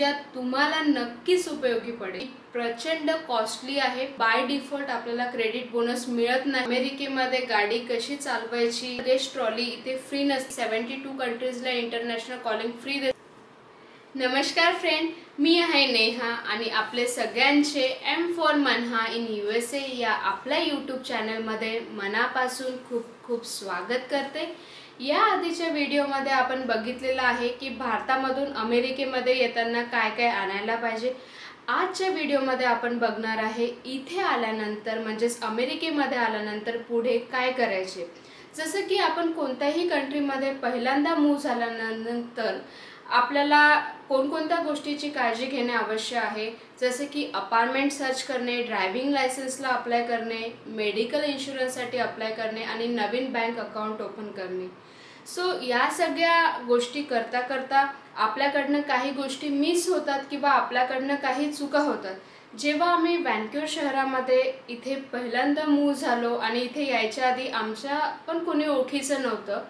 ज्यात तुम्हाला नक्कीच उपयोगी पडेल. प्रचंड कॉस्टली आहे. बाय डिफॉल्ट आपल्याला क्रेडिट बोनस मिळत नाही. अमेरिकेमध्ये गाडी कशी चालवायची, रेस्ट ट्रॉली इथे फ्री नसते. 72 कंट्रीजला इंटरनॅशनल कॉलिंग फ्री देते. नमस्कार फ्रेंड, मी आहे नेहा आणि आपले सगळ्यांचे M for Manha in USA या आपल्या यूट्यूब चॅनलमध्ये मनापासून खूप खूप स्वागत करते. या आधीच्या व्हिडिओमध्ये आपण बघितलेलं आहे की भारतामधून अमेरिकेमध्ये येताना काय काय आणायला पाहिजे. आजच्या व्हिडिओमध्ये आपण बघणार आहे इथे आल्यानंतर म्हणजेच अमेरिकेमध्ये आल्यानंतर पुढे काय करायचे. जसं की आपण कोणत्याही कंट्रीमध्ये पहिल्यांदा मूव्ह झाल्यानंतर आपल्याला कोणकोणत्या गोष्टीची काळजी घेणे आवश्यक आहे, जसे की अपार्टमेंट सर्च करणे, ड्रायव्हिंग लायसन्सला अप्लाय करणे, मेडिकल इन्शुरन्ससाठी अप्लाय करणे आणि नवीन बँक अकाउंट ओपन करणे. सो या सगळ्या गोष्टी करता करता आपल्याकडनं काही गोष्टी मिस होतात किंवा आपल्याकडनं काही चुका होतात. जेव्हा आम्ही व्हँक्युव्हर शहरामध्ये इथे पहिल्यांदा मूव्ह झालो आणि इथे यायच्या आधी आमच्या पण कोणी ओळखीचं नव्हतं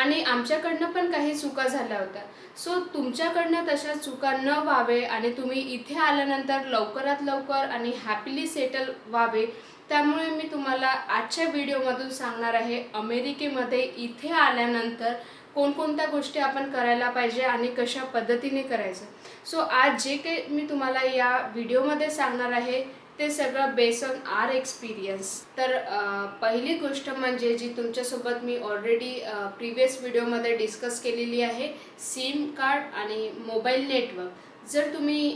आणि आमच्याकडनं पण काही चुका झाल्या होत्या. सो तुमच्याकडनं तशा चुका न व्हावे आणि तुम्ही इथे आल्यानंतर लवकरात लवकर आणि हॅपीली सेटल व्हावे, त्यामुळे मी तुम्हाला आजच्या व्हिडिओमधून सांगणार आहे अमेरिकेमध्ये इथे आल्यानंतर कोणकोणत्या गोष्टी आपण करायला पाहिजे आणि कशा पद्धतीने करायचं. सो आज जे काही मी तुम्हाला या व्हिडिओमध्ये सांगणार आहे ते सगळं बेस्ड ऑन आर एक्सपिरियन्स. तर पहिली गोष्ट म्हणजे जी तुमच्यासोबत मी ऑलरेडी प्रिव्हियस व्हिडिओमध्ये डिस्कस केलेली आहे, सिम कार्ड आणि मोबाईल नेटवर्क. जर तुम्ही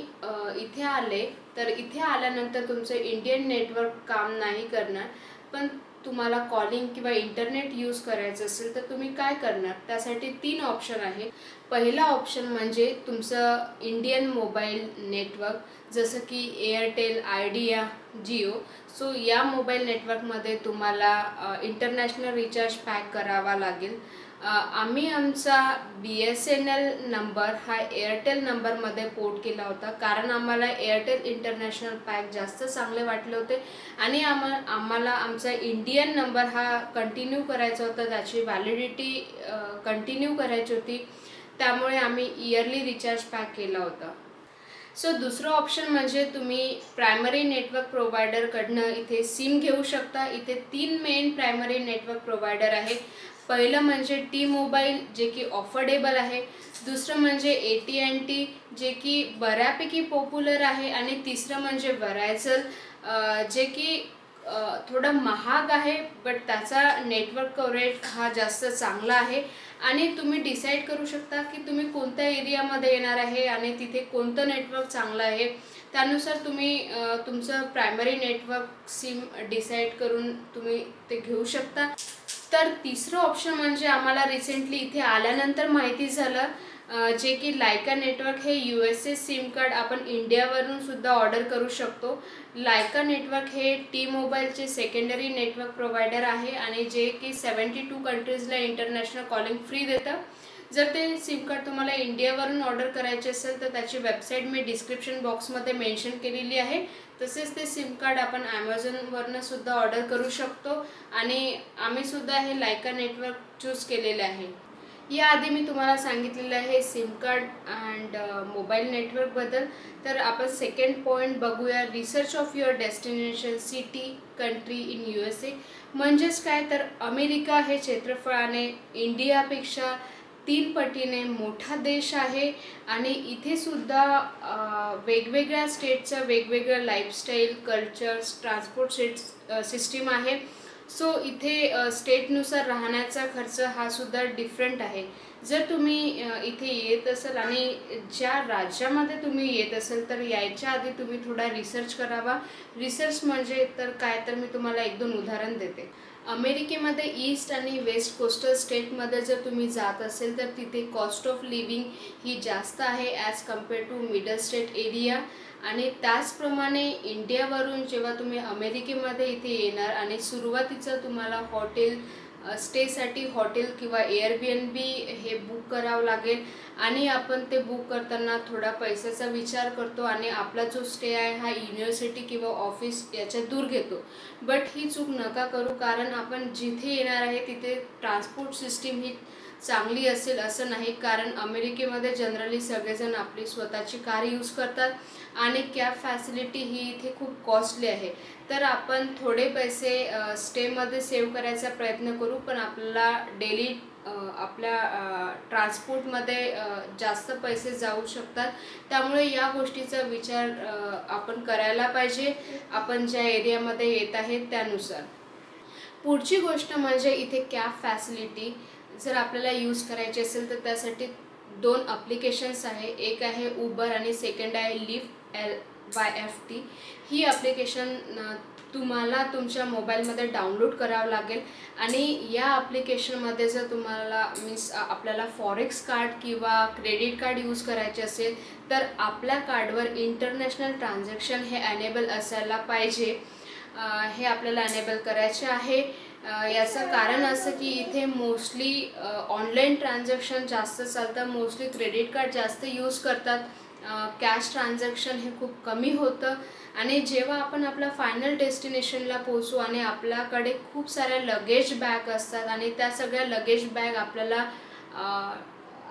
इथे आले तर इथे आल्यानंतर तुमचं इंडियन नेटवर्क काम नाही करणार, पण तुम्हाला कॉलिंग किंवा इंटरनेट यूज करायचं असेल तर तुम्ही काय करणार, त्यासाठी तीन ऑप्शन आहे. पहिला ऑप्शन म्हणजे तुमचं इंडियन मोबाईल नेटवर्क, जसं की एअरटेल, आयडिया, जिओ. सो या मोबाईल नेटवर्कमध्ये तुम्हाला इंटरनॅशनल रिचार्ज पॅक करावा लागेल. आम्ही आमचा BSNL नंबर हा एअरटेल नंबरमध्ये पोर्ट केला होता, कारण आम्हाला एअरटेल इंटरनॅशनल पॅक जास्त चांगले वाटले होते आणि आम्हाला आमचा इंडियन नंबर हा कंटिन्यू करायचा होता, त्याची व्हॅलिडिटी कंटिन्यू करायची होती, त्यामुळे आम्ही इयरली रिचार्ज पॅक केला होता. सो दुसरं ऑप्शन म्हणजे तुम्ही प्रायमरी नेटवर्क प्रोव्हायडरकडनं इथे सिम घेऊ शकता. इथे तीन मेन प्रायमरी नेटवर्क प्रोव्हायडर आहे. पहिलं म्हणजे T-Mobile जे की अफोर्डेबल आहे, दुसरं म्हणजे AT&T जे की बऱ्यापैकी पॉप्युलर आहे आणि तिसरं म्हणजे Verizon जे की थोडा महाग आहे, बट त्याचा नेटवर्क कव्हरेज हा जास्त चांगला आहे. आणि तुम्ही डिसाईड करू शकता की तुम्ही कोणत्या एरियामध्ये येणार आहे आणि तिथे कोणतं नेटवर्क चांगलं आहे, त्यानुसार तुम्ही तुमचं प्रायमरी नेटवर्क सिम डिसाईड करून तुम्ही ते घेऊ शकता. तर तिसरं ऑप्शन म्हणजे आम्हाला रिसेंटली इथे आल्यानंतर माहिती झालं जे की लायका नेटवर्क हे USA सिम कार्ड आपण इंडियावरून सुद्धा ऑर्डर करू शकतो. लायका नेटवर्क हे T-Mobileचे सेकंडरी नेटवर्क प्रोव्हायडर आहे आणि जे की 72 कंट्रीजला इंटरनॅशनल कॉलिंग फ्री देतं. जर ते सिम कार्ड तुम्हाला इंडियावरून ऑर्डर करायचे असेल तर त्याची वेबसाईट मी डिस्क्रिप्शन बॉक्समध्ये मेन्शन केलेली आहे. तसेच ते सिम कार्ड आपण ॲमेझॉनवरनं सुद्धा ऑर्डर करू शकतो आणि आम्हीसुद्धा हे लायका नेटवर्क चूज केलेलं आहे. याआधी मी तुम्हाला सांगितलेलं आहे सिम कार्ड अँड मोबाईल नेटवर्कबद्दल. तर आपण सेकंड पॉईंट बघूया, research of your destination city country in USA. म्हणजेच काय, तर अमेरिका हे क्षेत्रफळाने इंडियापेक्षा 3 पटीने मोठा देश आहे आणि इथेसुद्धा वेगवेगळ्या स्टेटचं वेगवेगळं लाईफस्टाईल, कल्चर्स, ट्रान्सपोर्ट सिस्टीम आहे. सो इथे स्टेटनुसार राहण्याचा खर्च हा सुद्धा डिफरंट आहे. जर तुम्ही इथे येत असाल आणि ज्या राज्यामध्ये तुम्ही येत असाल तर यायच्या आधी तुम्ही थोडा रिसर्च करावा. रिसर्च म्हणजे तर काय, तर मी तुम्हाला 1-2 उदाहरण देते. अमेरिकेमध्ये ईस्ट आणि वेस्ट कोस्टल स्टेटमध्ये जर तुम्ही जात असेल तर तिथे कॉस्ट ऑफ लिव्हिंग ही जास्त आहे as compare to middle state area. आणि त्याचप्रमाणे इंडियावरून जेव्हा तुम्ही अमेरिकेमध्ये इथे येणार आणि सुरुवातीचं तुम्हाला हॉटेल स्टेसाठी हॉटेल किंवा Airbnb हे बुक करावं लागेल आणि आपण ते बुक करताना थोडा पैशाचा विचार करतो आणि आपला जो स्टे आहे हा युनिव्हर्सिटी किंवा ऑफिस याच्या दूर घेतो. बट ही चूक नका करू, कारण आपण जिथे येणार आहे तिथे ट्रान्सपोर्ट सिस्टीम ही चांगली असेल असं नाही, कारण अमेरिकेमध्ये जनरली सगळेजण आपली स्वतःची कार यूज करतात आणि कॅब फॅसिलिटी ही इथे खूप कॉस्टली आहे. तर आपण थोडे पैसे स्टेमध्ये सेव्ह करायचा प्रयत्न करू, पण आपल्याला डेली आपल्या ट्रान्सपोर्टमध्ये जास्त पैसे जाऊ शकतात. त्यामुळे या गोष्टीचा विचार आपण करायला पाहिजे आपण ज्या एरियामध्ये येत आहेत त्यानुसार. पुढची गोष्ट म्हणजे इथे कॅब फॅसिलिटी जर आपल्याला यूज करायची असेल तर त्यासाठी दोन ॲप्लिकेशन्स आहे. एक आहे उबर आणि सेकंड आहे लिफ्ट LYFT. ही ॲप्लिकेशन तुम्हाला तुमच्या मोबाईलमध्ये डाउनलोड करावं लागेल आणि या ॲप्लिकेशनमध्ये जर तुम्हाला आपल्याला फॉरेक्स कार्ड किंवा क्रेडिट कार्ड यूज करायचे असेल तर आपल्या कार्डवर इंटरनॅशनल ट्रान्झॅक्शन हे ॲनेबल असायला पाहिजे. हे आपल्याला ॲनेबल करायचे आहे. याचं कारण असं की इथे मोस्टली ऑनलाईन ट्रान्झॅक्शन जास्त चालतं, मोस्टली क्रेडिट कार्ड जास्त यूज करतात, कॅश ट्रान्झॅक्शन हे खूप कमी होतं. आणि जेव्हा आपण आपला फायनल डेस्टिनेशनला पोहोचू आणि आपल्याकडे खूप साऱ्या लगेज बॅग असतात आणि त्या सगळ्या लगेज बॅग आपल्याला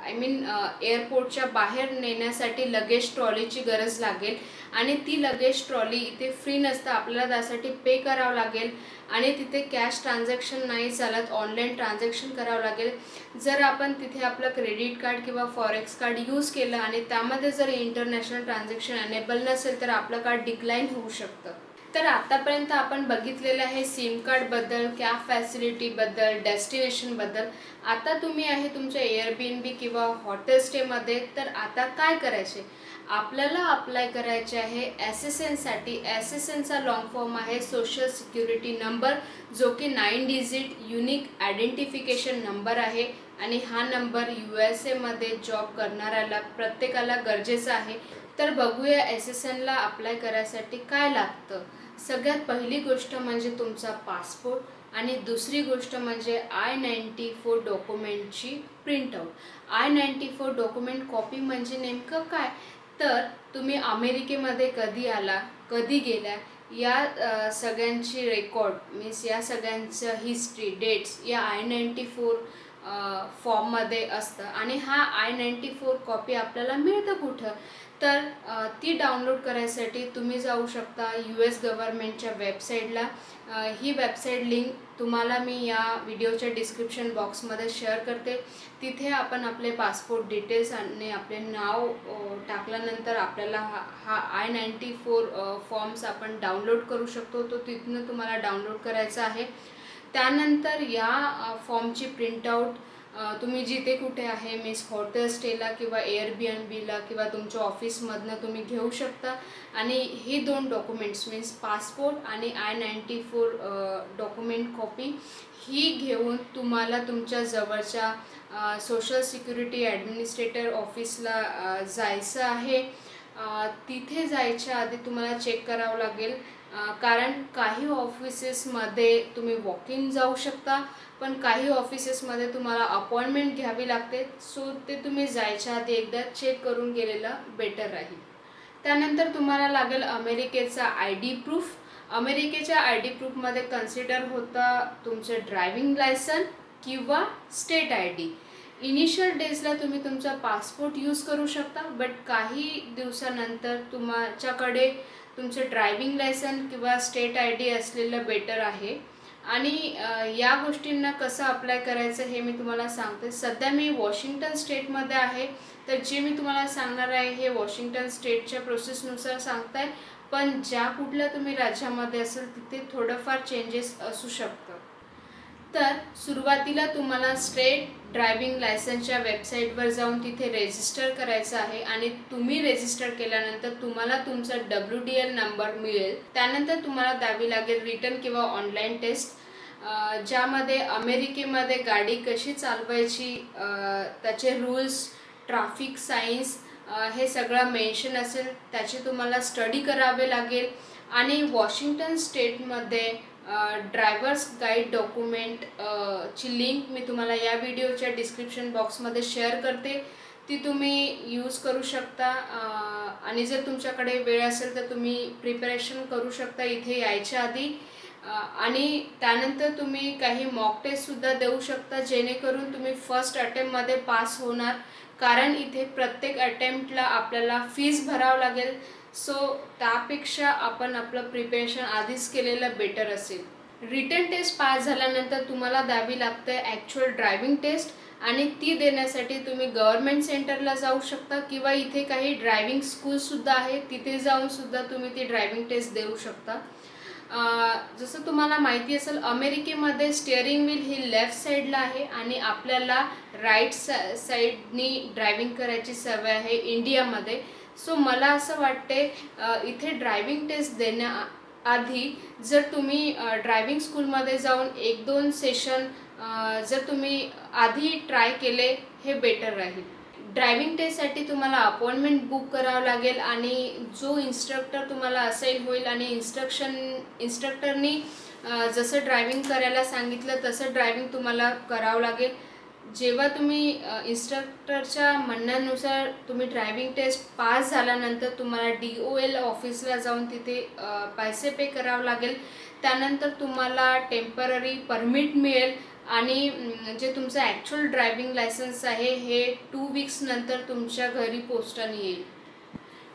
एअरपोर्टच्या बाहेर नेण्यासाठी लगेज ट्रॉलीची गरज लागेल आणि ती लगेज ट्रॉली इथे फ्री नसतं, आपल्याला त्यासाठी पे करावं लागेल आणि तिथे कॅश ट्रान्झॅक्शन नाही चालत, ऑनलाईन ट्रान्झॅक्शन करावं लागेल. जर आपण तिथे आपलं क्रेडिट कार्ड किंवा फॉरेक्स कार्ड यूज केलं आणि त्यामध्ये जर इंटरनॅशनल ट्रान्झॅक्शन अनेबल नसेल तर आपलं कार्ड डिक्लाईन होऊ शकतं. तर आतापर्यंत आपण बघितलेलं आहे सिम कार्डबद्दल, कॅब फॅसिलिटीबद्दल, डेस्टिनेशनबद्दल. आता तुम्ही आहे तुमच्या एअरबीएनबी किंवा हॉटेल स्टेमध्ये, तर आता काय करायचे आपल्याला अप्लाय करायचे आहे SSNसाठी. SSNचा लॉन्ग फॉर्म आहे सोशल सिक्युरिटी नंबर, जो की 9 डिजिट युनिक आयडेंटिफिकेशन नंबर आहे आणि हा नंबर USA मध्ये जॉब करणाऱ्याला प्रत्येकाला गरजेचा आहे. तर बघूया SSNला अप्लाय करायसाठी काय लागतं. सगळ्यात पहिली गोष्ट म्हणजे तुमचा पासपोर्ट आणि दुसरी गोष्ट म्हणजे I-94 डॉक्युमेंटची printout. I-94 document copy म्हणजे नेमकं काय, तर तुम्ही अमेरिकेमध्ये कधी आला कधी गेला या सगळ्यांची रेकॉर्ड या सगळ्यांचं हिस्ट्री डेट्स या I-94 फॉर्ममध्ये असतं. आणि हा I-94 कॉपी आपल्याला मिळतं कुठं, तर ती डाउनलोड करायसाठी तुम्ही जाऊ शकता US गव्हर्नमेंटच्या वेबसाईटला. ही वेबसाईट लिंक तुम्हाला मी या व्हिडिओच्या डिस्क्रिप्शन बॉक्समध्ये शेअर करते. तिथे आपण आपले पासपोर्ट डिटेल्स आणि आपले नाव टाकल्यानंतर आपल्याला हा I-94 फॉर्म्स आपण डाउनलोड करू शकतो. तो तिथनं तुम्हाला डाउनलोड करायचा आहे. त्यानंतर या फॉर्मची प्रिंटआउट तुम्ही जिथे कुठे आहे हॉटेल स्टेला किंवा एअरबीएनबीला किंवा तुमच्या ऑफिसमधनं तुम्ही घेऊ शकता. आणि हे दोन डॉक्युमेंट्स पासपोर्ट आणि I-94 डॉक्युमेंट कॉपी ही घेऊन तुम्हाला तुमच्या जवळच्या सोशल सिक्युरिटी ॲडमिनिस्ट्रेटर ऑफिसला जायचं आहे. तिथे जायच्या आधी तुम्हाला चेक करावं लागेल, कारण काही ऑफिसेसमध्ये तुम्ही वॉक इन जाऊ शकता पण काही ऑफिसेसमध्ये तुम्हाला अपॉइंटमेंट घ्यावी लागते. सो ते तुम्ही जायच्या आधी एकदा चेक करून गेलेलं बेटर राहील. त्यानंतर तुम्हाला लागेल अमेरिकेचा ID प्रूफ. अमेरिकेच्या ID प्रूफमध्ये कन्सिडर होता तुमचं ड्रायव्हिंग लायसन किंवा स्टेट ID. इनिशियल डेजला तुम्ही तुमचा पासपोर्ट यूज करू शकता, बट काही दिवसानंतर तुमच्याकडे तुमचं ड्रायव्हिंग लायसन किंवा स्टेट ID असलेलं बेटर आहे. आणि या गोष्टींना कसं अप्लाय करायचं हे मी तुम्हाला सांगते. सध्या मी वॉशिंग्टन स्टेटमध्ये आहे, तर जे मी तुम्हाला सांगणार आहे हे वॉशिंग्टन स्टेटच्या प्रोसेसनुसार सांगताय, पण ज्या कुठल्या तुम्ही राज्यामध्ये असेल तिथे थोडंफार चेंजेस असू शकतं. तर सुरुवातीला तुम्हाला स्टेट ड्रायव्हिंग लायसन्सच्या वेबसाईटवर जाऊन तिथे रेजिस्टर करायचं आहे आणि तुम्ही रेजिस्टर केल्यानंतर तुम्हाला तुमचा WDL नंबर मिळेल. त्यानंतर तुम्हाला द्यावी लागेल रिटर्न किंवा ऑनलाईन टेस्ट, ज्यामध्ये अमेरिकेमध्ये गाडी कशी चालवायची त्याचे रूल्स, ट्रॅफिक सायन्स हे सगळं मेन्शन असेल, त्याची तुम्हाला स्टडी करावे लागेल. आणि वॉशिंग्टन स्टेटमध्ये ड्रायव्हर्स गाईड डॉक्युमेंटची लिंक मी तुम्हाला या व्हिडिओच्या डिस्क्रिप्शन बॉक्समध्ये शेअर करते, ती तुम्ही यूज करू शकता. आणि जर तुमच्याकडे वेळ असेल तर तुम्ही प्रिपरेशन करू शकता इथे यायच्या आधी. आणि त्यानंतर तुम्ही काही मॉक टेस्ट सुद्धा देऊ शकता, जेणेकरून तुम्ही फर्स्ट अटेम्प्टमध्ये पास होणार, कारण इथे प्रत्येक अटेम्प्टला आपल्याला फीस भरावं लागेल. सो त्यापेक्षा आपण आपलं प्रिपरेशन आधीच केलेलं बेटर असेल. रिटन टेस्ट पास झाल्यानंतर तुम्हाला द्यावी लागते ॲक्च्युअल ड्रायव्हिंग टेस्ट, आणि ती देण्यासाठी तुम्ही गव्हर्नमेंट सेंटरला जाऊ शकता किंवा इथे काही ड्रायव्हिंग स्कूलसुद्धा आहे, तिथे जाऊनसुद्धा तुम्ही ती ड्रायव्हिंग टेस्ट देऊ शकता. जसं तुम्हाला माहिती असेल, अमेरिकेमध्ये स्टिअरिंग व्हील ही लेफ्ट साईडला आहे आणि आपल्याला राईट साईडनी ड्रायव्हिंग करायची सवय आहे इंडियामध्ये. सो मला असं वाटते इथे ड्रायव्हिंग टेस्ट देण्याआधी जर तुम्ही ड्रायव्हिंग स्कूलमध्ये जाऊन 1-2 सेशन जर तुम्ही आधी ट्राय केले हे बेटर राहील. ड्रायव्हिंग टेस्टसाठी तुम्हाला अपॉइंटमेंट बुक करावं लागेल आणि जो इन्स्ट्रक्टर तुम्हाला असाइन होईल आणि इन्स्ट्रक्टरनी जसं ड्रायव्हिंग करायला सांगितलं तसं ड्रायव्हिंग तुम्हाला करावं लागेल. जेव्हा तुम्ही इन्स्ट्रक्टरच्या म्हणण्यानुसार तुम्ही ड्रायव्हिंग टेस्ट पास झाल्यानंतर तुम्हाला DOL ऑफिसला जाऊन तिथे पैसे पे करावं लागेल. त्यानंतर तुम्हाला टेम्पररी परमिट मिळेल आणि जे तुमचं ॲक्च्युअल ड्रायव्हिंग लायसन्स आहे हे 2 वीक्सनंतर तुमच्या घरी पोस्टाने येईल.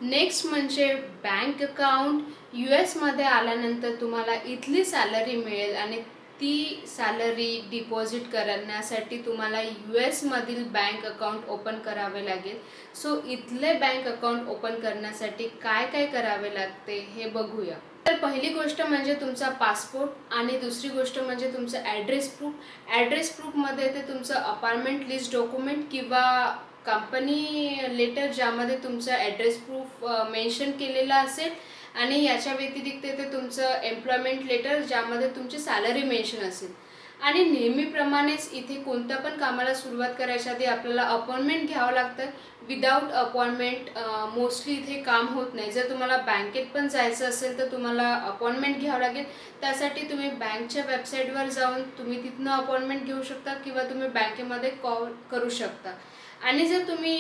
नेक्स्ट म्हणजे बँक अकाउंट. US मध्ये आल्यानंतर तुम्हाला इथली सॅलरी मिळेल आणि ती सॅलरी डिपॉझिट करण्यासाठी तुम्हाला US मधील बँक अकाउंट ओपन करावे लागेल. सो इथले बँक अकाउंट ओपन करण्यासाठी काय काय करावे लागते हे बघूया. तर पहिली गोष्ट म्हणजे तुमचा पासपोर्ट आणि दुसरी गोष्ट म्हणजे तुमचं ॲड्रेस प्रूफ. ॲड्रेस प्रूफमध्ये ते तुमचं अपार्टमेंट लिस्ट डॉक्युमेंट किंवा कंपनी लेटर ज्यामध्ये तुमचं ॲड्रेस प्रूफ मेन्शन केलेला असेल, आणि याच्या व्यतिरिक्त ते तुमचं एम्प्लॉयमेंट लेटर ज्यामध्ये तुमची सॅलरी मेन्शन असेल. आणि नेहमीप्रमाणेच इथे कोणत्या पण कामाला सुरुवात करायच्या आधी आपल्याला अपॉइंटमेंट घ्यावं लागतं. विदाऊट अपॉइंटमेंट मोस्टली इथे काम होत नाही. जर तुम्हाला बँकेत पण जायचं असेल तर तुम्हाला अपॉइंटमेंट घ्यावं लागेल. त्यासाठी तुम्ही बँकच्या वेबसाईटवर जाऊन तुम्ही तिथनं अपॉइंटमेंट घेऊ शकता किंवा तुम्ही बँकेमध्ये कॉल करू शकता. आणि जर तुम्ही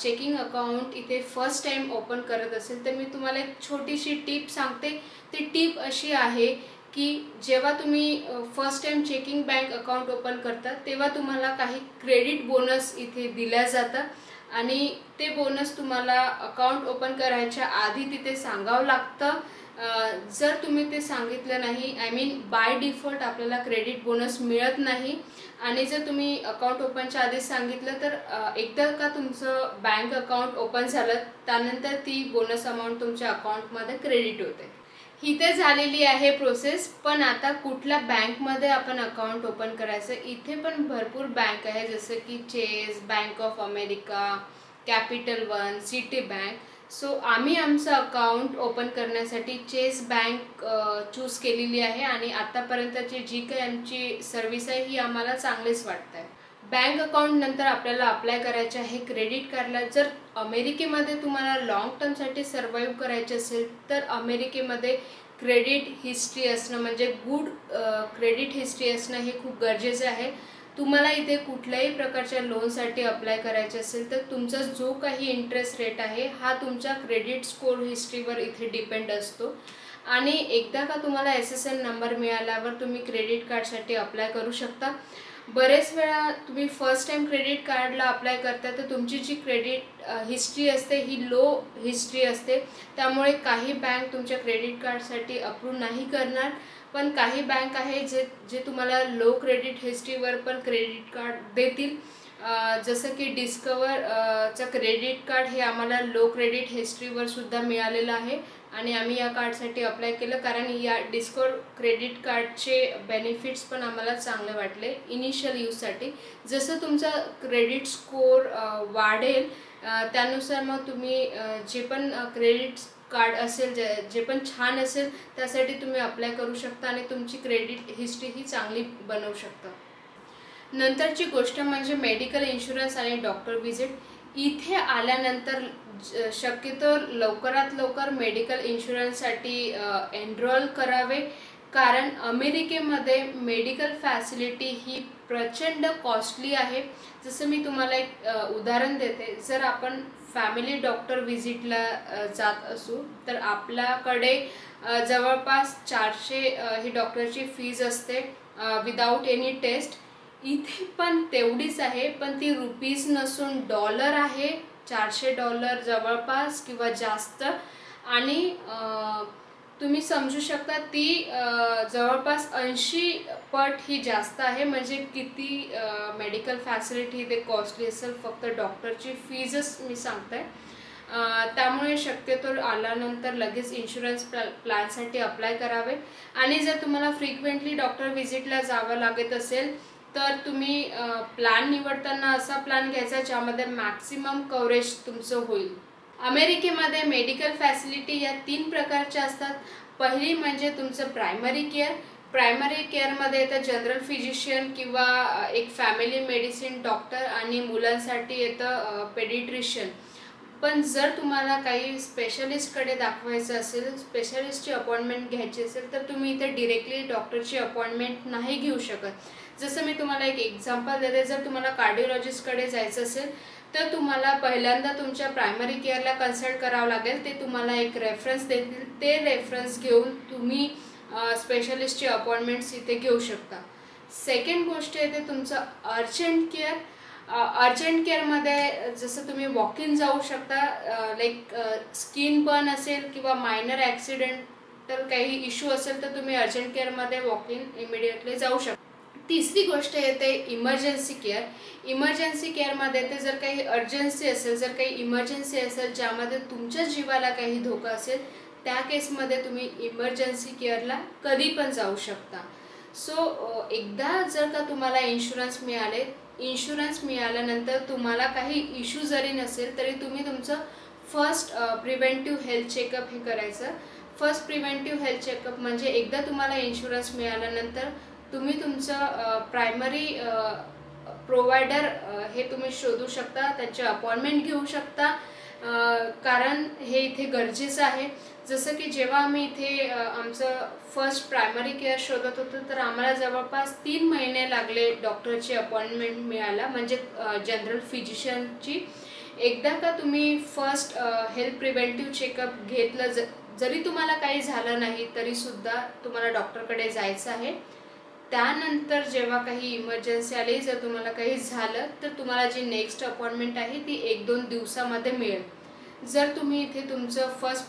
चेकिंग अकाउंट इथे फर्स्ट टाईम ओपन करत असेल तर मी तुम्हाला एक छोटीशी टीप सांगते. ती टीप अशी आहे की जेव्हा तुम्ही first time checking bank account open करता तेव्हा तुम्हाला काही क्रेडिट बोनस इथे दिल्या जातात, आणि ते बोनस तुम्हाला अकाउंट ओपन करायच्या आधी तिथे सांगावं लागतं. जर तुम्ही ते सांगितलं नाही, I mean बाय डिफॉल्ट आपल्याला क्रेडिट बोनस मिळत नाही. आणि जर तुम्ही अकाउंट ओपनच्या आधीच सांगितलं तर एकदा का तुमचं बँक अकाउंट ओपन झालं त्यानंतर ती बोनस अमाऊंट तुमच्या अकाउंटमध्ये क्रेडिट होते. ही तर झालेली आहे प्रोसेस, पण आता कुठल्या बँकमध्ये आपण अकाउंट ओपन करायचं. इथे पण भरपूर बँक आहे, जसं की Chase, bank of America, Capital One, Citi bank. So आम्ही आमचं अकाउंट ओपन करण्यासाठी चेस बँक चूज केलेली आहे, आणि आत्तापर्यंतची जी काही आमची सर्व्हिस आहे ही आम्हाला चांगलीच वाटत आहे. बँक अकाउंटनंतर आपल्याला अप्लाय करायचे आहे क्रेडिट कार्डला. जर अमेरिकेमध्ये तुम्हाला लाँग टर्मसाठी सर्वाईव्ह करायचे असेल तर अमेरिकेमध्ये क्रेडिट हिस्ट्री असणं म्हणजे गुड क्रेडिट हिस्ट्री असणं हे खूप गरजेचं आहे. तुम्हाला इथे कुठल्याही प्रकारच्या लोनसाठी अप्लाय करायचे असेल तर तुमचा जो काही इंटरेस्ट रेट आहे हा तुमच्या क्रेडिट स्कोर हिस्ट्रीवर इथे डिपेंड असतो. आणि एकदा का तुम्हाला SSN नंबर मिळाल्यावर तुम्ही क्रेडिट कार्डसाठी अप्लाय करू शकता. बरेच वेळा तुम्ही फर्स्ट टाइम क्रेडिट कार्डला अप्लाय करता तर तुमची जी क्रेडिट हिस्ट्री असते ही लो हिस्ट्री असते, त्यामुळे काही बँक तुमच्या क्रेडिट कार्डसाठी अप्रूव्ह नाही करणार. पण काही बँक आहे जे तुम्हाला लो क्रेडिट हिस्ट्रीवर पण क्रेडिट कार्ड देतील. जसं की डिस्कवरचं क्रेडिट कार्ड हे आम्हाला लो क्रेडिट हिस्ट्रीवर सुद्धा मिळालेलं आहे, आणि आम्ही या कार्डसाठी अप्लाय केलं कारण या डिस्कवर क्रेडिट कार्डचे बेनिफिट्स पण आम्हाला चांगले वाटले इनिशियल यूजसाठी. जसं तुमचा क्रेडिट स्कोर वाढेल त्यानुसार मग तुम्ही जे पण क्रेडिट कार्ड असेल जे पण छान असेल त्यासाठी तुम्ही अप्लाय करू शकता आणि तुमची क्रेडिट हिस्ट्री ही चांगली बनवू शकता. नंतरची गोष्ट म्हणजे मेडिकल इन्शुरन्स आणि डॉक्टर व्हिजिट. इथे आल्यानंतर शक्यतो लवकरात लवकर मेडिकल इन्शुरन्ससाठी एनरोल करावे, कारण अमेरिकेमध्ये मेडिकल फॅसिलिटी ही प्रचंड कॉस्टली आहे. जसं मी तुम्हाला एक उदाहरण देते, जर आपण फॅमिली डॉक्टर विजिटला जात असू तर आपल्याकडे जवळपास 400 ही डॉक्टरची फीज असते विदाउट एनी टेस्ट. इथे पण तेवढीच आहे, पण ती रुपीज नसून डॉलर आहे, $400 जवळपास किंवा जास्त. आणि तुम्ही समजू शकता ती जवळपास 80 पट ही जास्त आहे. म्हणजे किती मेडिकल फॅसिलिटी ते कॉस्टली असेल फक्त डॉक्टरची फीजच मी सांगते. त्यामुळे शक्यतो आल्यानंतर लगेच इन्शुरन्स प्लॅनसाठी अप्लाय करावे. आणि जर तुम्हाला फ्रिक्वेंटली डॉक्टर व्हिजिटला जावं लागत असेल तर तुम्ही प्लॅन निवडताना असा प्लॅन घ्यायचा ज्यामध्ये मॅक्सिमम कव्हरेज तुमचं होईल. अमेरिकेमध्ये मेडिकल फॅसिलिटी या 3 प्रकारच्या असतात. पहिली म्हणजे तुमचं प्रायमरी केअर. प्रायमरी केअरमध्ये येतं जनरल फिजिशियन किंवा एक फॅमिली मेडिसिन डॉक्टर, आणि मुलांसाठी येतं पेडिट्रिशियन. पण जर तुम्हाला काही स्पेशलिस्टकडे दाखवायचं असेल, स्पेशलिस्टची अपॉइंटमेंट घ्यायची असेल तर तुम्ही इथे डिरेक्टली डॉक्टरची अपॉइंटमेंट नाही घेऊ शकत. जसं मी तुम्हाला एक एक्झाम्पल देते, जर तुम्हाला कार्डिओलॉजिस्टकडे जायचं असेल तर तुम्हाला पहिल्यांदा तुमच्या प्रायमरी केअरला कन्सल्ट करावं लागेल. ते तुम्हाला एक रेफरन्स देतील, ते रेफरन्स घेऊन तुम्ही स्पेशलिस्टची अपॉइंटमेंट्स इथे घेऊ शकता. सेकंड गोष्ट येते तुमचं अर्जंट केअर. अर्जंट केअरमध्ये जसं तुम्ही वॉक इन जाऊ शकता, लाईक स्किन बर्न असेल किंवा मायनर ॲक्सिडेंट तर काही इश्यू असेल तर तुम्ही अर्जंट केअरमध्ये वॉक इन इमिडिएटली जाऊ शकता. तिसरी गोष्ट येते इमर्जन्सी केअर. इमर्जन्सी केअरमध्ये ते जर काही अर्जन्सी असेल, जर काही इमर्जन्सी असेल ज्यामध्ये तुमच्या जीवाला काही धोका असेल त्या केसमध्ये तुम्ही इमर्जन्सी केअरला कधी पण जाऊ शकता. सो एकदा जर का तुम्हाला इन्शुरन्स मिळाल्यानंतर तुम्हाला काही इश्यू जरी नसेल तरी तुम्ही तुमचं फर्स्ट प्रिव्हेंटिव्ह हेल्थ चेकअप हे करायचं. फर्स्ट प्रिव्हेंटिव्ह हेल्थ चेकअप म्हणजे एकदा तुम्हाला इन्शुरन्स मिळाल्यानंतर तुम्ही तुमचं प्रायमरी प्रोव्हायडर हे तुम्ही शोधू शकता, त्यांची अपॉइंटमेंट घेऊ शकता, कारण हे इथे गरजेचं आहे. जसं की जेव्हा आम्ही इथे आमचं फर्स्ट प्रायमरी केअर शोधत होतो तर आम्हाला जवळपास 3 महिने लागले डॉक्टरची अपॉइंटमेंट मिळायला, म्हणजे जनरल फिजिशियनची. एकदा का तुम्ही फर्स्ट हेल्थ प्रिव्हेंटिव्ह चेकअप घेतलं, जरी तुम्हाला काही झालं नाही तरीसुद्धा तुम्हाला डॉक्टरकडे जायचं आहे. त्यानंतर जेव्हा काही इमर्जन्सी आली, जर तुम्हाला काही झालं तर तुम्हाला जी नेक्स्ट अपॉइंटमेंट आहे ती 1-2 दिवसामध्ये मिळेल. जर तुम्ही इथे तुमचं फर्स्ट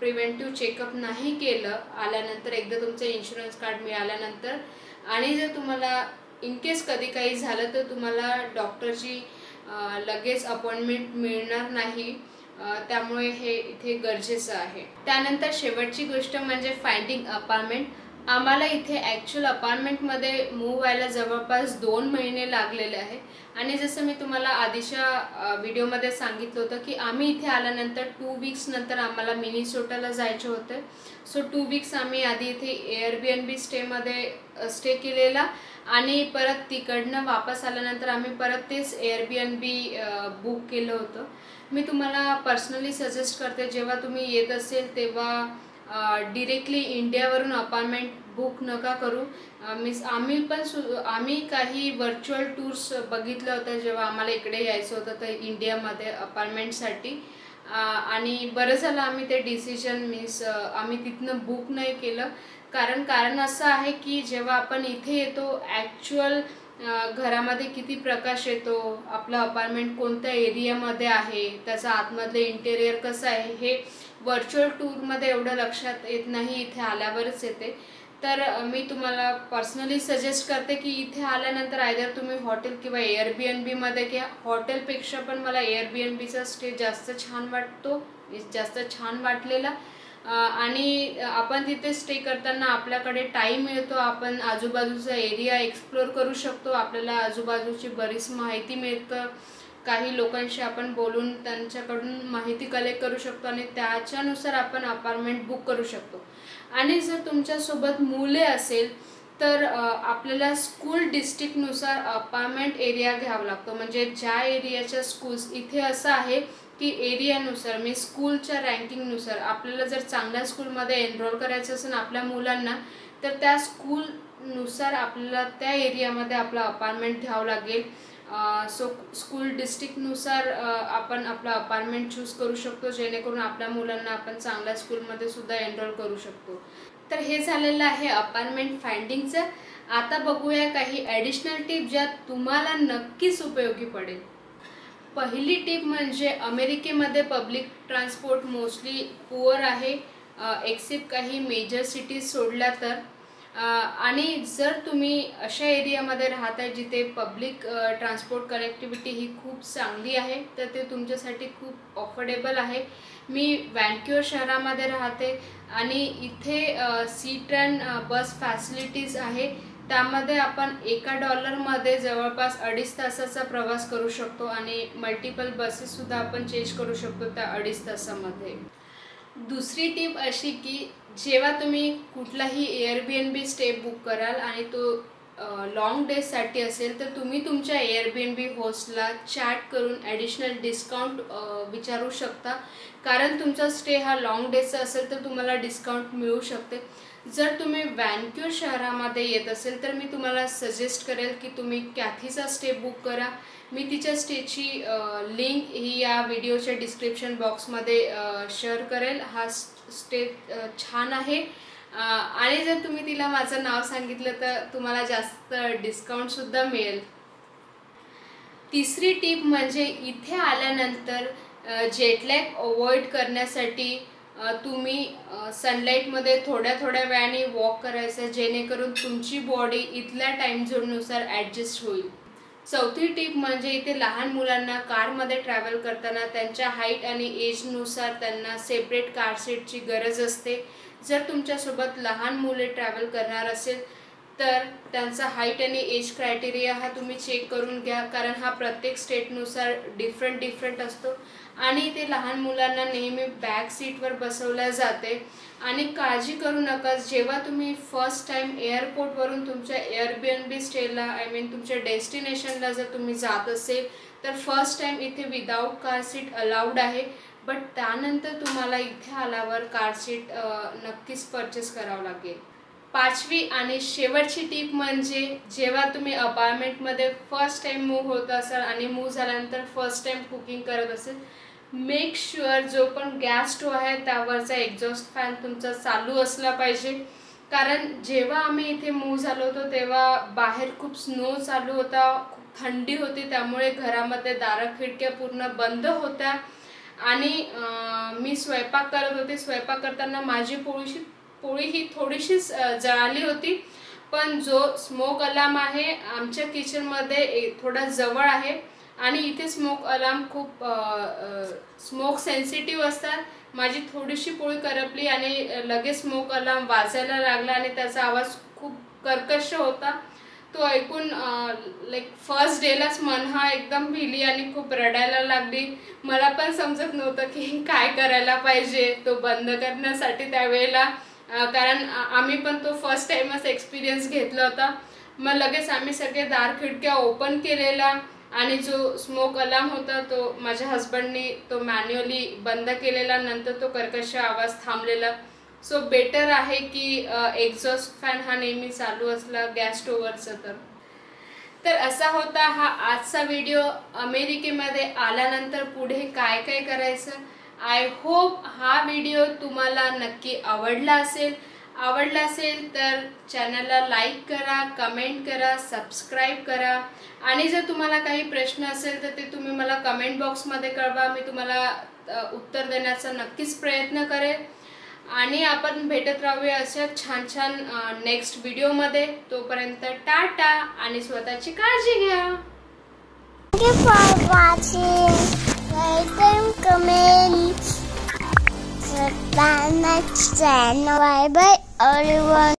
प्रिव्हेंटिव्ह चेकअप नाही केलं आल्यानंतर, एकदा तुमचं इन्शुरन्स कार्ड मिळाल्यानंतर, आणि जर तुम्हाला इनकेस कधी काही झालं तर तुम्हाला डॉक्टरची लगेच अपॉइंटमेंट मिळणार नाही. त्यामुळे हे इथे गरजेचं आहे. त्यानंतर शेवटची गोष्ट म्हणजे फाइंडिंग अपार्टमेंट. आम्हाला इथे ॲक्च्युअल अपार्टमेंटमध्ये मूव्ह व्हायला जवळपास 2 महिने लागलेले आहे. आणि जसं मी तुम्हाला आधीच्या व्हिडिओमध्ये सांगितलं होतं की आम्ही इथे आल्यानंतर 2 वीक्सनंतर आम्हाला मिनिसोटाला जायचे होते. सो 2 वीक्स आम्ही आधी इथे एअरबीएनबी स्टेमध्ये स्टे केलेला, आणि परत तिकडनं वापस आल्यानंतर आम्ही परत तेच एअरबीएनबी बुक केलं होतं. मी तुम्हाला पर्सनली सजेस्ट करते जेव्हा तुम्ही येत असेल तेव्हा डिरेक्टली इंडियावरून अपार्टमेंट बुक नका करू. आम्ही काही व्हर्च्युअल टूर्स बघितलं होतं जेव्हा आम्हाला इकडे यायचं होतं तर इंडियामध्ये अपार्टमेंटसाठी, आणि बरं झालं आम्ही ते डिसिजन आम्ही तिथनं बुक नाही केलं. कारण असं आहे की जेव्हा आपण इथे येतो ॲक्च्युअल घरामध्ये किती प्रकाश येतो, आपलं अपार्टमेंट कोणत्या एरियामध्ये आहे, त्याचं आतमधलं इंटेरियर कसं आहे, हे व्हर्च्युअल टूरमध्ये एवढं लक्षात येत नाही, इथे आल्यावरच येते. तर मी तुम्हाला पर्सनली सजेस्ट करते की इथे आल्यानंतर आयदर तुम्ही हॉटेल किंवा एअरबीएनबीमध्ये घ्या. हॉटेलपेक्षा पण मला एअरबीएनबीचा स्टे जास्त छान वाटतो, जास्त छान वाटलेला. आणि आपण तिथे स्टे करताना आपल्याकडे टाईम मिळतो, आपण आजूबाजूचा एरिया एक्सप्लोअर करू शकतो, आपल्याला आजूबाजूची बरीच माहिती मिळतं, काही लोकांशी आपण बोलून त्यांच्याकडून माहिती कलेक्ट करू शकतो आणि त्याच्यानुसार आपण अपार्टमेंट बुक करू शकतो. आणि जर तुमच्यासोबत मुले असेल तर आपल्याला स्कूल डिस्ट्रिक्टनुसार अपार्टमेंट एरिया घ्यावा लागतो. म्हणजे ज्या एरियाच्या स्कूल्स, इथे असं आहे की एरियानुसार मी स्कूलच्या रँकिंगनुसार आपल्याला जर चांगल्या स्कूलमध्ये एनरोल करायचं असेल आपल्या मुलांना तर त्या स्कूलनुसार आपल्याला त्या एरियामध्ये आपलं अपार्टमेंट घ्यावं लागेल. सो स्कूल डिस्ट्रिक्टनुसार आपण आपला अपार्टमेंट चूज करू शकतो, जेणेकरून आपल्या मुलांना आपण चांगल्या स्कूलमध्ये सुद्धा एनरोल करू शकतो। तर हे झालेलं आहे अपार्टमेंट फाइंडिंगचं। आता बघूया काही ॲडिशनल टिप ज्या तुम्हाला नक्कीच उपयोगी पडेल। पहिली टिप म्हणजे अमेरिकेमध्ये पब्लिक ट्रान्सपोर्ट मोस्टली पुअर आहे, एक्सेप्ट काही मेजर सिटीज सोडल्या तर। आणि जर तुम्ही अशा एरियामध्ये राहता जिथे पब्लिक ट्रान्सपोर्ट कनेक्टिव्हिटी ही खूप चांगली आहे तर ते तुमच्यासाठी खूप अफोर्डेबल आहे। मी वॅनक्युअर शहरामध्ये राहते आणि इथे सी ट्रेन बस फॅसिलिटीज आहे, त्यामध्ये आपण $1 मध्ये जवळपास 2.5 तासाचा प्रवास करू शकतो आणि मल्टिपल बसेससुद्धा आपण चेंज करू शकतो त्या 2.5 तासामध्ये। दुसरी टिप अशी की जेव्हा तुम्ही कुठलाही एअरबीएनबी स्टे बुक कराल आणि तो लॉन्ग डेजसाठी असेल तर तुम्ही तुमच्या एअरबीएनबी होस्टला चॅट करून ॲडिशनल डिस्काउंट विचारू शकता, कारण तुमचा स्टे हा लॉन्ग डेजचा असेल तर तुम्हाला डिस्काउंट मिळू शकते। जर तुम्ही वॅनक्युअर शहरामध्ये येत असेल तर मी तुम्हाला सजेस्ट करेल की तुम्ही कॅथीचा स्टे बुक करा। मी तिच्या स्टेची लिंक ही या व्हिडिओच्या डिस्क्रिप्शन बॉक्समध्ये शेअर करेल। हा स्टे छान आहे आणि जर तुम्ही तिला माझं नाव सांगितलं तर तुम्हाला जास्त डिस्काउंटसुद्धा मिळेल। तिसरी टिप म्हणजे इथे आल्यानंतर जेटलॅग अवॉइड करण्यासाठी तुम्ही सनलाईटमध्ये थोड्या वेळाने वॉक करायचं, जेणेकरून तुमची बॉडी इथल्या टाईम झोननुसार ॲडजस्ट होईल। चौथी टिप म्हणजे इथे लहान मुलांना कारमध्ये ट्रॅव्हल करताना त्यांच्या हाईट आणि एजनुसार त्यांना सेपरेट कार सीटची गरज असते। जर तुमच्यासोबत लहान मुले ट्रॅव्हल करणार असेल तर त्यांचा हाईट आणि एज क्रायटेरिया हा तुम्ही चेक करून घ्या, कारण हा प्रत्येक स्टेटनुसार डिफरंट असतो आणि ते लहान मुलांना नेहमी बॅक सीटवर बसवल्या जाते। आणि काळजी करू नका, जेव्हा तुम्ही फर्स्ट टाइम एअरपोर्टवरून तुमच्या एअरबीएनबी स्टेला तुमच्या डेस्टिनेशनला जर तुम्ही जात असेल तर फर्स्ट टाइम इथे विदाउट कार सीट अलाउड आहे, बट त्यानंतर तुम्हाला इथे आल्यावर कार सीट नक्कीच परचेस करावं लागेल। पाचवी आणि शेवटची टीप म्हणजे जेव्हा तुम्ही अपार्टमेंटमध्ये फर्स्ट टाइम मूव्ह होत असाल आणि मूव्ह झाल्यानंतर फर्स्ट टाइम कुकिंग करत असेल, मेक शुअर जो पण गॅस स्टोव आहे त्यावरचा एक्झॉस्ट फॅन तुमचा चालू असला पाहिजे, कारण जेव्हा आम्ही इथे मूव्ह झालो होतो तेव्हा बाहेर खूप स्नो चालू होता, खूप थंडी होती, त्यामुळे घरामध्ये दारं खिडक्या पूर्ण बंद होत्या आणि मी स्वयंपाक करत होते। स्वयंपाक करताना माझी पोळी ही थोडीशीच जळाली होती, पण जो स्मोक अलार्म आहे आमच्या किचनमध्ये थोडा जवळ आहे आणि इथे स्मोक अलार्म खूप स्मोक सेन्सिटिव्ह असतात। माझी थोडीशी पोळी करपली आणि लगेच स्मोक अलार्म वाजायला लागला आणि त्याचा आवाज खूप कर्कश होता। तो ऐकून लाईक फर्स्ट डेलाच मनहा एकदम भिली आणि खूप रडायला लागली। मला पण समजत नव्हतं की काय करायला पाहिजे तो बंद करण्यासाठी त्यावेळेला, कारण आम्ही पण तो फर्स्ट टाइमच एक्सपिरियन्स घेतला होता। मग लगेच आम्ही सगळे दार खिडक्या ओपन केलेला आणि जो स्मोक अलार्म होता तो माझ्या हस्बंडनी तो मॅन्युअली बंद केलेला, नंतर तो कर्कश आवाज थांबलेला। सो बेटर आहे की एक्झॉस्ट फॅन हा नेहमी चालू असला गॅस स्टोवरचा। तर असा होता हा आजचा व्हिडिओ अमेरिकेमध्ये आल्यानंतर पुढे काय काय करायचं। आय होप हा व्हिडिओ तुम्हाला नक्की आवडला असेल तर चॅनलला लाईक करा, कमेंट करा, सबस्क्राईब करा आणि जर तुम्हाला काही प्रश्न असेल तर ते तुम्ही मला कमेंट बॉक्समध्ये कळवा, मी तुम्हाला उत्तर देण्याचा नक्कीच प्रयत्न करेन। आणि आपण भेटत राहूया अशा छान नेक्स्ट व्हिडिओमध्ये। तोपर्यंत टाटा आणि स्वतःची काळजी घ्या। Thank you for watching. Welcome, comment, subscribe, next channel. Bye bye, everyone.